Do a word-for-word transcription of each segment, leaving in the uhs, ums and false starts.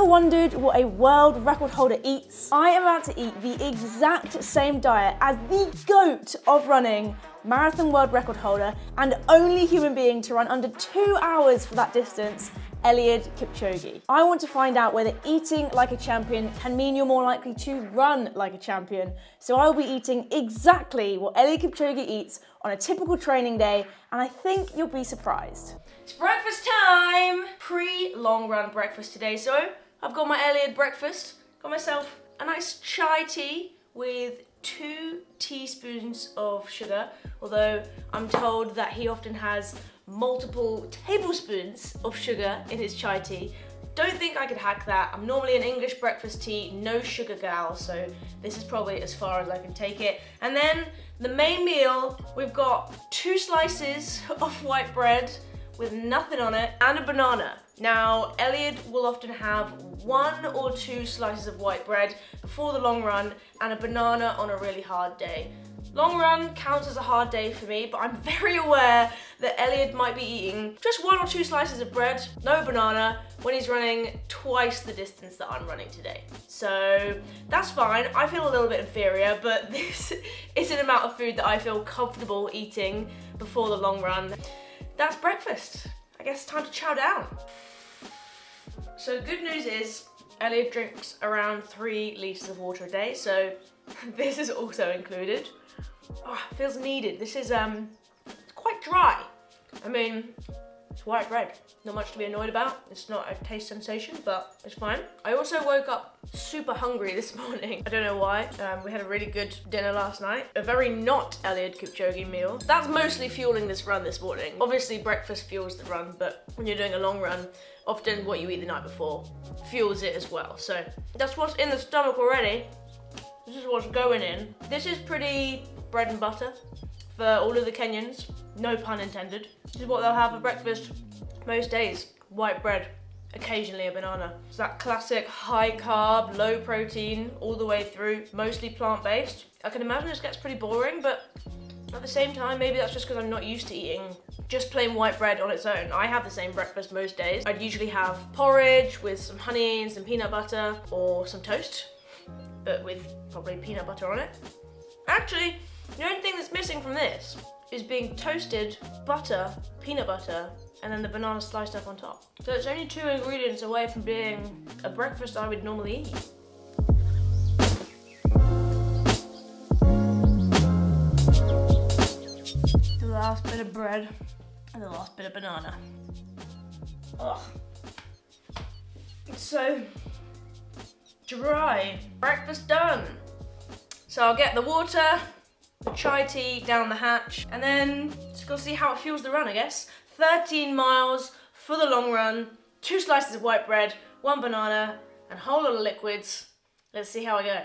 Ever wondered what a world record holder eats? I am about to eat the exact same diet as the GOAT of running, marathon world record holder, and only human being to run under two hours for that distance, Eliud Kipchoge. I want to find out whether eating like a champion can mean you're more likely to run like a champion. So I will be eating exactly what Eliud Kipchoge eats on a typical training day, and I think you'll be surprised. It's breakfast time! Pre-long run breakfast today, so I've got my Eliud breakfast, got myself a nice chai tea with two teaspoons of sugar, although I'm told that he often has multiple tablespoons of sugar in his chai tea. Don't think I could hack that. I'm normally an English breakfast tea, no sugar gal, so this is probably as far as I can take it. And then the main meal, we've got two slices of white bread with nothing on it and a banana. Now, Eliud will often have one or two slices of white bread before the long run and a banana on a really hard day. Long run counts as a hard day for me, but I'm very aware that Eliud might be eating just one or two slices of bread, no banana, when he's running twice the distance that I'm running today. So that's fine. I feel a little bit inferior, but this is an amount of food that I feel comfortable eating before the long run. That's breakfast. I guess it's time to chow down. So good news is Eliud drinks around three litres of water a day, so this is also included. Oh, it feels needed. This is um, it's quite dry. I mean, it's white bread. Not much to be annoyed about. It's not a taste sensation, but it's fine. I also woke up super hungry this morning. I don't know why. Um, we had a really good dinner last night. A very not Eliud Kipchoge meal. That's mostly fueling this run this morning. Obviously, breakfast fuels the run, but when you're doing a long run, often what you eat the night before fuels it as well. So that's what's in the stomach already. This is what's going in. This is pretty bread and butter for all of the Kenyans, no pun intended. This is what they'll have for breakfast most days. White bread, occasionally a banana. It's that classic high carb, low protein, all the way through, mostly plant-based. I can imagine this gets pretty boring, but at the same time, maybe that's just because I'm not used to eating just plain white bread on its own. I have the same breakfast most days. I'd usually have porridge with some honey and some peanut butter or some toast, but with probably peanut butter on it. Actually, the only thing that's missing from this is being toasted, butter, peanut butter, and then the banana sliced up on top. So it's only two ingredients away from being a breakfast I would normally eat. The last bit of bread and the last bit of banana. Ugh. It's so dry. Breakfast done. So I'll get the water, the chai tea down the hatch, and then just gotta see how it fuels the run, I guess. thirteen miles for the long run, two slices of white bread, one banana, and a whole lot of liquids. Let's see how I go.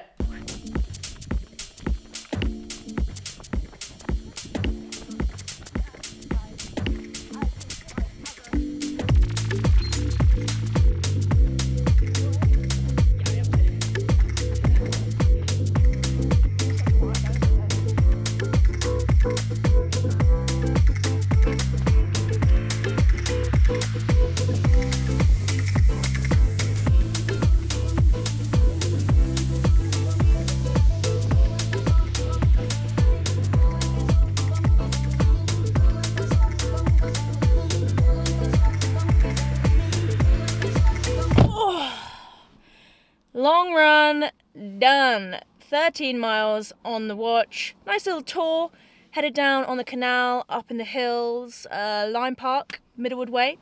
Long run done, thirteen miles on the watch. Nice little tour, headed down on the canal, up in the hills, uh, Lyme Park, Middlewood Way.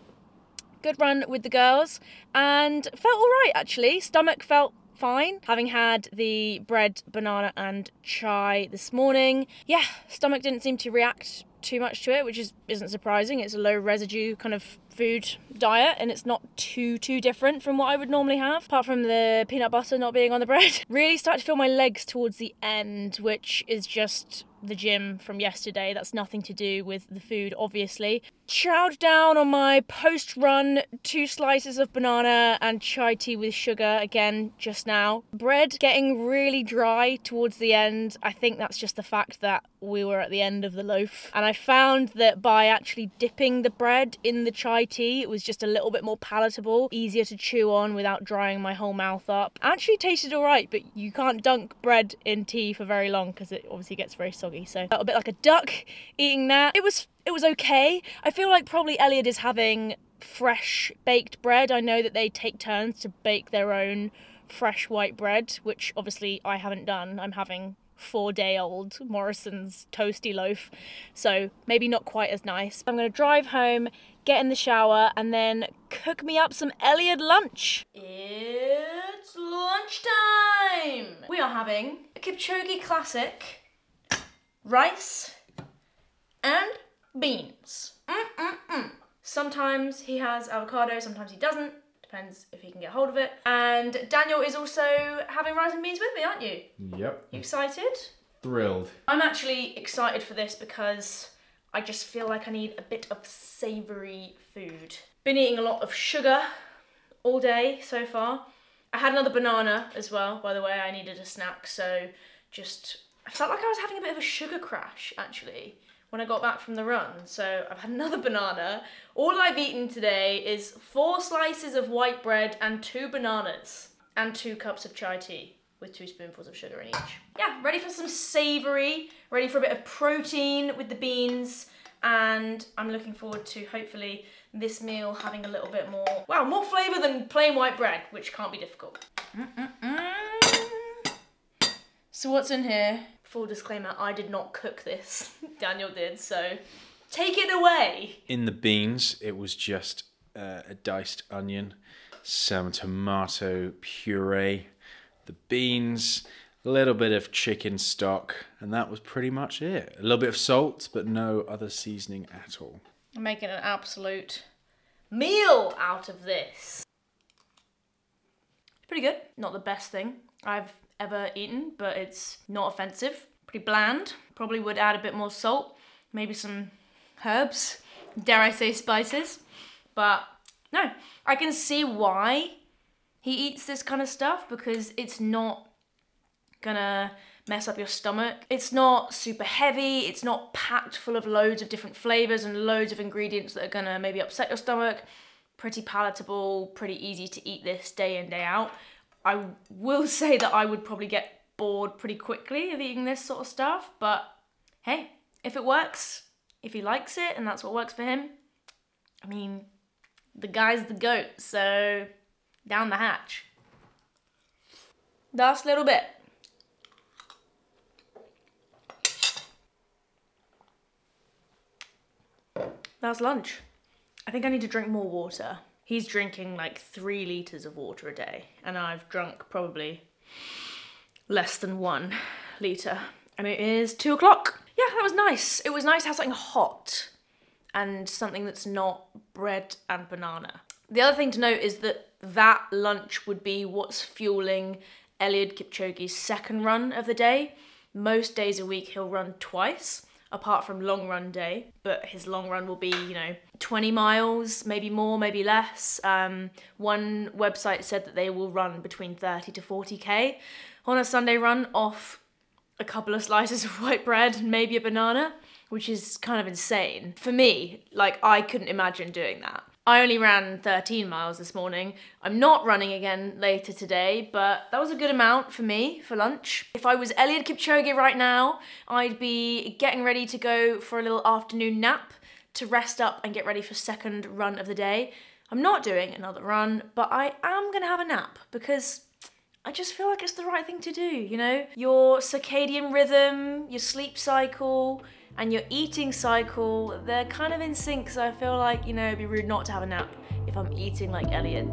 Good run with the girls and felt all right actually, stomach felt fine. Having had the bread, banana and chai this morning, yeah, stomach didn't seem to react too much to it, which is, isn't surprising. It's a low residue kind of food diet and it's not too too different from what I would normally have, apart from the peanut butter not being on the bread. Really start to feel my legs towards the end, which is just the gym from yesterday. That's nothing to do with the food, obviously. Chowed down on my post-run two slices of banana and chai tea with sugar again just now. Bread getting really dry towards the end. I think that's just the fact that we were at the end of the loaf. And I found that by actually dipping the bread in the chai chai tea. It was just a little bit more palatable, easier to chew on without drying my whole mouth up. Actually tasted all right, but you can't dunk bread in tea for very long because it obviously gets very soggy. So felt a bit like a duck eating that. It was it was okay. I feel like probably Eliud is having fresh baked bread. I know that they take turns to bake their own fresh white bread, which obviously I haven't done. I'm having four-day-old Morrison's toasty loaf, so maybe not quite as nice. I'm gonna drive home, get in the shower, and then cook me up some Eliud lunch. It's lunchtime! We are having a Kipchoge classic, rice and beans. Mm-mm-mm. Sometimes he has avocado, sometimes he doesn't. Depends if he can get hold of it. And Daniel is also having rice and beans with me, aren't you? Yep. You excited? Thrilled. I'm actually excited for this because I just feel like I need a bit of savoury food. Been eating a lot of sugar all day so far. I had another banana as well, by the way. I needed a snack, so just... I felt like I was having a bit of a sugar crash, actually, when I got back from the run. So I've had another banana. All I've eaten today is four slices of white bread and two bananas and two cups of chai tea with two spoonfuls of sugar in each. Yeah, ready for some savory, ready for a bit of protein with the beans, and I'm looking forward to hopefully this meal having a little bit more, wow, more flavor than plain white bread, which can't be difficult. Mm-mm-mm. So what's in here? Full disclaimer, I did not cook this. Daniel did, so take it away. In the beans, it was just uh, a diced onion, some tomato puree, the beans, a little bit of chicken stock, and that was pretty much it. A little bit of salt, but no other seasoning at all. I'm making an absolute meal out of this. It's pretty good. Not the best thing I've ever eaten, but it's not offensive. Pretty bland. Probably would add a bit more salt, maybe some herbs, dare I say spices, but no. I can see why he eats this kind of stuff, because it's not gonna mess up your stomach. It's not super heavy, it's not packed full of loads of different flavors and loads of ingredients that are gonna maybe upset your stomach. Pretty palatable, pretty easy to eat this day in, day out. I will say that I would probably get bored pretty quickly of eating this sort of stuff, but hey, if it works, if he likes it and that's what works for him, I mean, the guy's the goat, so down the hatch. Last little bit. That's lunch. I think I need to drink more water. He's drinking like three litres of water a day, and I've drunk probably less than one litre. And it is two o'clock. Yeah, that was nice. It was nice to have something hot and something that's not bread and banana. The other thing to note is that that lunch would be what's fueling Eliud Kipchoge's second run of the day. Most days a week he'll run twice, apart from long run day, but his long run will be, you know, twenty miles, maybe more, maybe less. Um, one website said that they will run between thirty to forty K on a Sunday run off a couple of slices of white bread and maybe a banana, which is kind of insane. For me, like, I couldn't imagine doing that. I only ran thirteen miles this morning. I'm not running again later today, but that was a good amount for me for lunch. If I was Eliud Kipchoge right now, I'd be getting ready to go for a little afternoon nap to rest up and get ready for second run of the day. I'm not doing another run, but I am gonna have a nap because I just feel like it's the right thing to do, you know? Your circadian rhythm, your sleep cycle, and your eating cycle, they're kind of in sync, so I feel like, you know, it'd be rude not to have a nap if I'm eating like Eliud.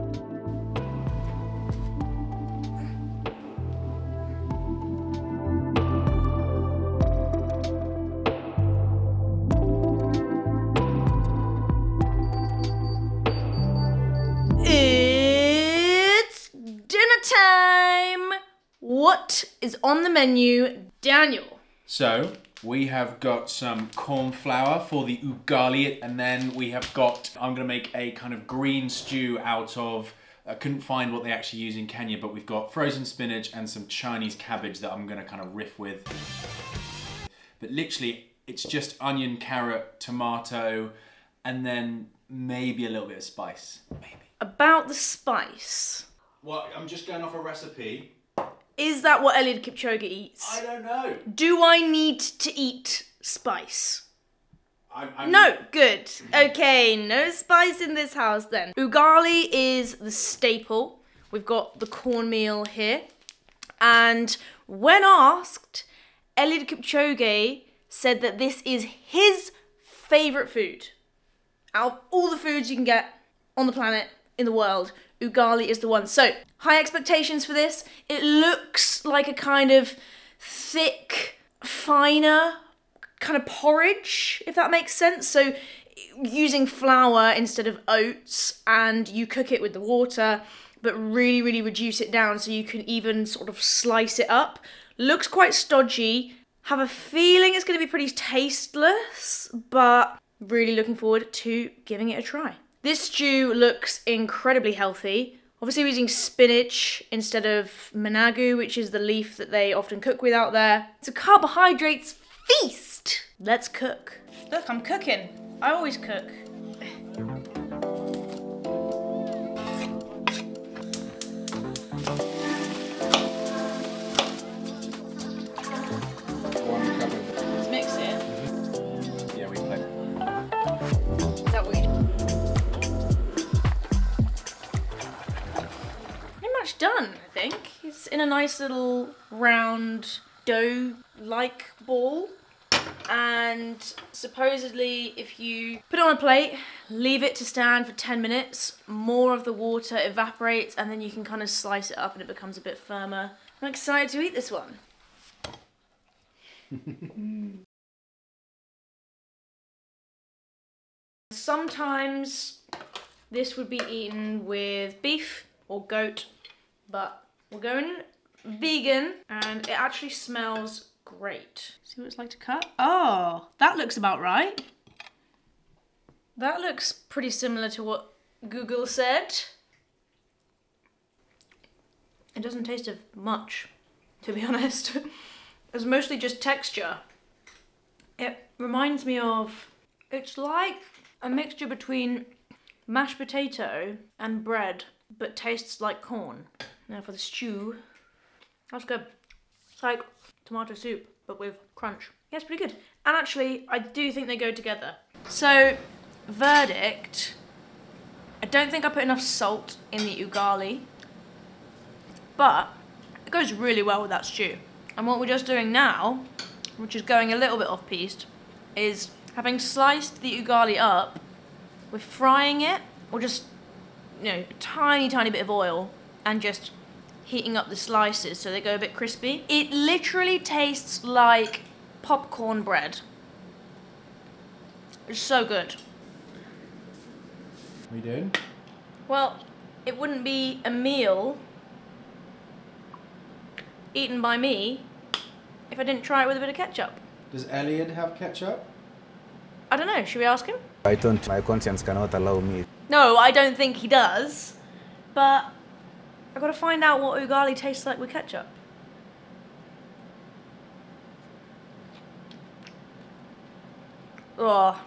It's dinner time! What is on the menu, Daniel? So, we have got some corn flour for the ugali, and then we have got, I'm gonna make a kind of green stew out of, I couldn't find what they actually use in Kenya, but we've got frozen spinach and some Chinese cabbage that I'm gonna kind of riff with. But literally, it's just onion, carrot, tomato, and then maybe a little bit of spice. Maybe. About the spice. Well, I'm just going off a recipe. Is that what Eliud Kipchoge eats? I don't know. Do I need to eat spice? I'm, I'm... No, good. Okay, no spice in this house then. Ugali is the staple. We've got the cornmeal here. And when asked, Eliud Kipchoge said that this is his favourite food. Out of all the foods you can get on the planet, in the world, ugali is the one. So, high expectations for this. It looks like a kind of thick, finer kind of porridge, if that makes sense. So, using flour instead of oats, and you cook it with the water, but really, really reduce it down so you can even sort of slice it up. Looks quite stodgy. Have a feeling it's going to be pretty tasteless, but really looking forward to giving it a try. This stew looks incredibly healthy. Obviously we're using spinach instead of managu, which is the leaf that they often cook with out there. It's a carbohydrates feast. Let's cook. Look, I'm cooking. I always cook. Let's mix it. Yeah, we play. Is that weird? Done, I think. It's in a nice little round dough-like ball, and supposedly if you put it on a plate, leave it to stand for ten minutes, more of the water evaporates and then you can kind of slice it up and it becomes a bit firmer. I'm excited to eat this one. Sometimes this would be eaten with beef or goat, but we're going vegan, and it actually smells great. See what it's like to cut? Oh, that looks about right. That looks pretty similar to what Google said. It doesn't taste of much, to be honest. It's mostly just texture. It reminds me of, it's like a mixture between mashed potato and bread, but tastes like corn. Now for the stew, that's good. It's like tomato soup, but with crunch. Yeah, it's pretty good. And actually, I do think they go together. So, verdict. I don't think I put enough salt in the ugali, but it goes really well with that stew. And what we're just doing now, which is going a little bit off-piste, is having sliced the ugali up, we're frying it, or just, you know, a tiny, tiny bit of oil and just heating up the slices so they go a bit crispy. It literally tastes like popcorn bread. It's so good. What are you doing? Well, it wouldn't be a meal eaten by me if I didn't try it with a bit of ketchup. Does Eliud have ketchup? I don't know, should we ask him? I don't, my conscience cannot allow me. No, I don't think he does, but I've got to find out what ugali tastes like with ketchup. Oh,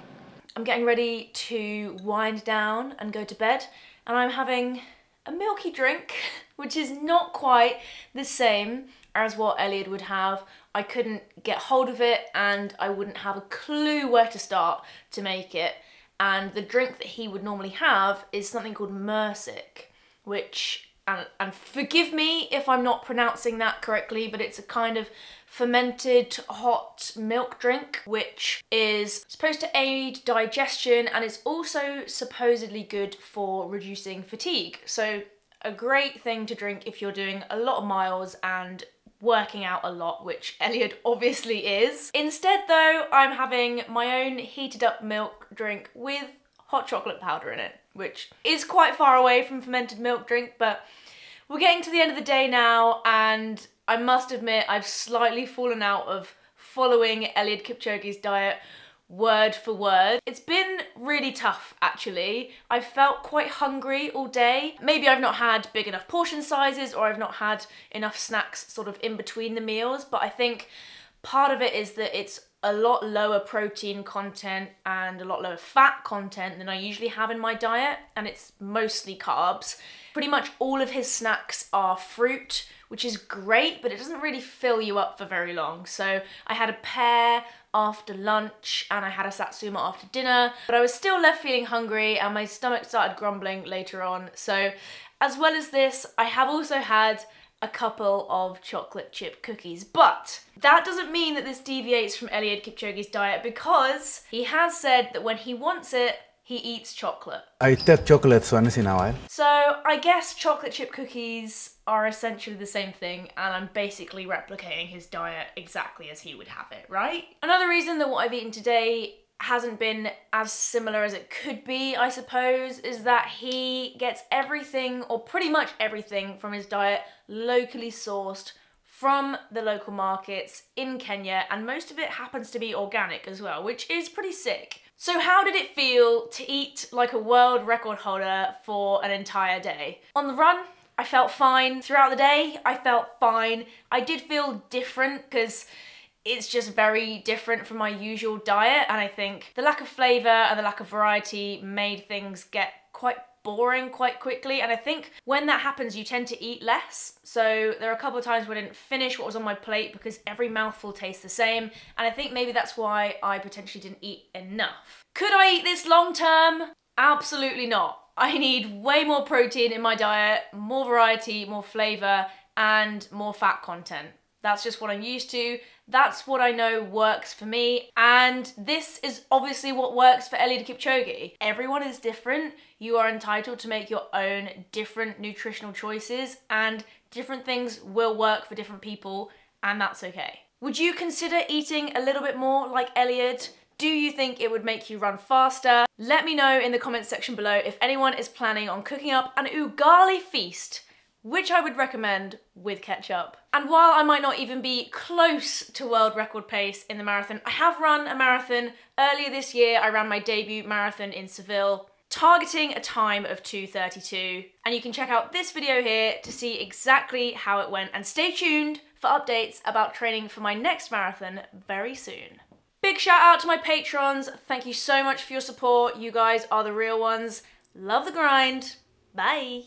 I'm getting ready to wind down and go to bed, and I'm having a milky drink, which is not quite the same as what Eliud would have. I couldn't get hold of it, and I wouldn't have a clue where to start to make it. And the drink that he would normally have is something called Mursik, which, and, and forgive me if I'm not pronouncing that correctly, but it's a kind of fermented hot milk drink, which is supposed to aid digestion and is also supposedly good for reducing fatigue. So a great thing to drink if you're doing a lot of miles and working out a lot, which Eliud obviously is. Instead though, I'm having my own heated up milk drink with hot chocolate powder in it, which is quite far away from fermented milk drink, but we're getting to the end of the day now, and I must admit I've slightly fallen out of following Eliud Kipchoge's diet word for word. It's been really tough, actually. I felt quite hungry all day. Maybe I've not had big enough portion sizes, or I've not had enough snacks sort of in between the meals, but I think Part of it is that it's a lot lower protein content and a lot lower fat content than I usually have in my diet, and it's mostly carbs. Pretty much all of his snacks are fruit, which is great, but it doesn't really fill you up for very long. So I had a pear after lunch and I had a satsuma after dinner, but I was still left feeling hungry and my stomach started grumbling later on. So as well as this, I have also had a couple of chocolate chip cookies, but that doesn't mean that this deviates from Eliud Kipchoge's diet, because he has said that when he wants it, he eats chocolate. I take chocolates once in a while. So I guess chocolate chip cookies are essentially the same thing, and I'm basically replicating his diet exactly as he would have it, right? Another reason that what I've eaten today hasn't been as similar as it could be, I suppose, is that he gets everything, or pretty much everything, from his diet locally sourced from the local markets in Kenya, and most of it happens to be organic as well, which is pretty sick. So how did it feel to eat like a world record holder for an entire day? On the run, I felt fine. Throughout the day, I felt fine. I did feel different, because it's just very different from my usual diet, and I think the lack of flavour and the lack of variety made things get quite boring quite quickly, and I think when that happens you tend to eat less. So there are a couple of times where I didn't finish what was on my plate because every mouthful tastes the same, and I think maybe that's why I potentially didn't eat enough. Could I eat this long term? Absolutely not. I need way more protein in my diet, more variety, more flavour, and more fat content. That's just what I'm used to. That's what I know works for me. And this is obviously what works for Eliud Kipchoge. Everyone is different. You are entitled to make your own different nutritional choices, and different things will work for different people, and that's okay. Would you consider eating a little bit more like Eliud? Do you think it would make you run faster? Let me know in the comments section below if anyone is planning on cooking up an ugali feast, which I would recommend with ketchup. And while I might not even be close to world record pace in the marathon, I have run a marathon. Earlier this year, I ran my debut marathon in Seville, targeting a time of two thirty-two. And you can check out this video here to see exactly how it went. And stay tuned for updates about training for my next marathon very soon. Big shout out to my patrons. Thank you so much for your support. You guys are the real ones. Love the grind. Bye.